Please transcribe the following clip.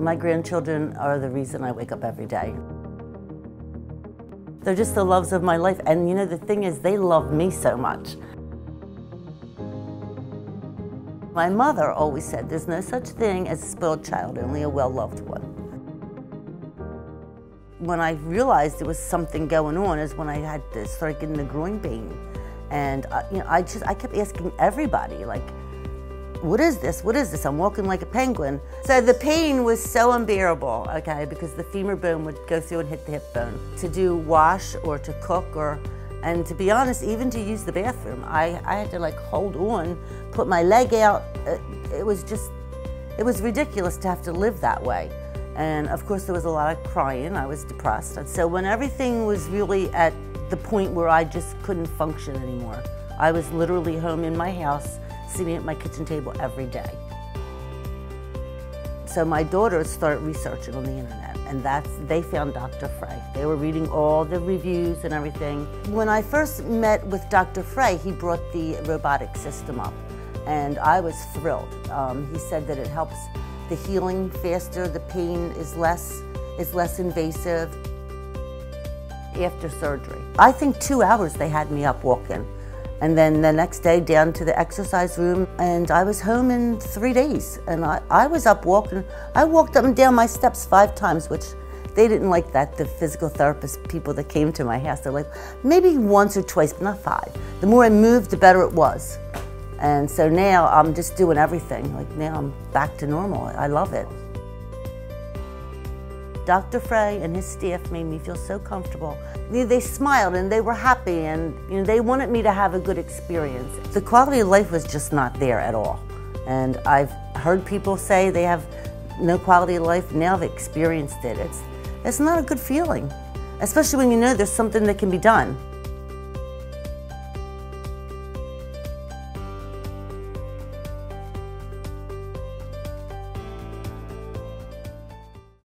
My grandchildren are the reason I wake up every day. They're just the loves of my life, and you know, the thing is, they love me so much. My mother always said, there's no such thing as a spoiled child, only a well-loved one. When I realized there was something going on is when I had to start getting the groin pain. And I kept asking everybody, like, what is this? What is this? I'm walking like a penguin. So the pain was so unbearable, okay, because the femur bone would go through and hit the hip bone. To do wash or to cook or, and to be honest, even to use the bathroom, I had to like hold on, put my leg out. It was just, it was ridiculous to have to live that way. And of course there was a lot of crying, I was depressed. And so when everything was really at the point where I just couldn't function anymore, I was literally home in my house, sitting at my kitchen table every day. So my daughters started researching on the internet, and they found Dr. Frey. They were reading all the reviews and everything. When I first met with Dr. Frey, he brought the robotic system up, and I was thrilled. He said that it helps the healing faster, the pain is less invasive after surgery. I think 2 hours they had me up walking. And then the next day down to the exercise room, and I was home in 3 days. And I was up walking. I walked up and down my steps 5 times, which they didn't like that, the physical therapist people that came to my house. They're like, maybe once or twice, but not 5. The more I moved, the better it was. And so now I'm just doing everything. Like now I'm back to normal. I love it. Dr. Frey and his staff made me feel so comfortable. They smiled and they were happy, and you know, they wanted me to have a good experience. The quality of life was just not there at all. And I've heard people say they have no quality of life, now they've experienced it. It's not a good feeling, especially when you know there's something that can be done.